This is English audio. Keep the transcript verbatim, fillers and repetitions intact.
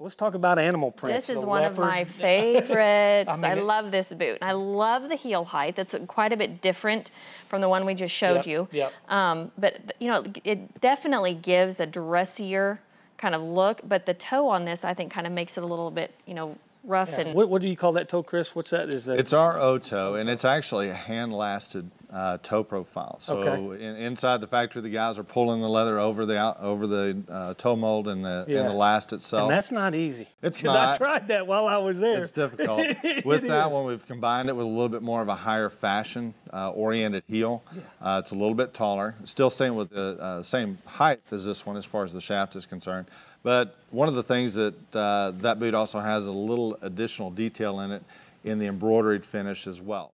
Let's talk about animal prints. This is one leopard. of my favorites. I, mean, I love this boot. I love the heel height. That's quite a bit different from the one we just showed yep, you. Yep. Um, but you know, it definitely gives a dressier kind of look. But the toe on this, I think, kind of makes it a little bit, you know, rough yeah. and. What, what do you call that toe, Chris? What's that? Is that? It's our O-Toe, and it's actually a hand-lasted uh, toe profile. So okay. in, inside the factory, the guys are pulling the leather over the out, over the uh, toe mold and the yeah. and the last itself. And that's not easy. It's not. I tried that while I was there. It's difficult. With it that is. one, we've combined it with a little bit more of a higher fashion uh, oriented heel. Yeah. Uh, it's a little bit taller. It's still staying with the uh, same height as this one as far as the shaft is concerned. But one of the things that uh, that boot also has a little additional detail in it in the embroidered finish as well.